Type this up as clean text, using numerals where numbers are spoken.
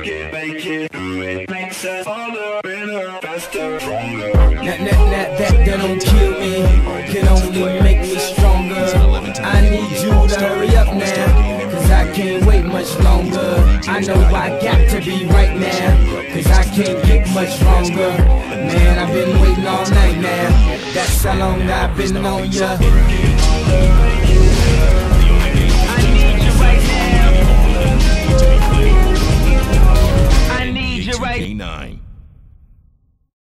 work it, make it, do it, makes us harder, better, faster, stronger. That don't kill me, can only make me stronger. I need you to hurry up now, cause I can't wait much longer. I know I got to be right now, cause I can't get much stronger. Man, I've been waiting all night now, that's how long I've been on ya.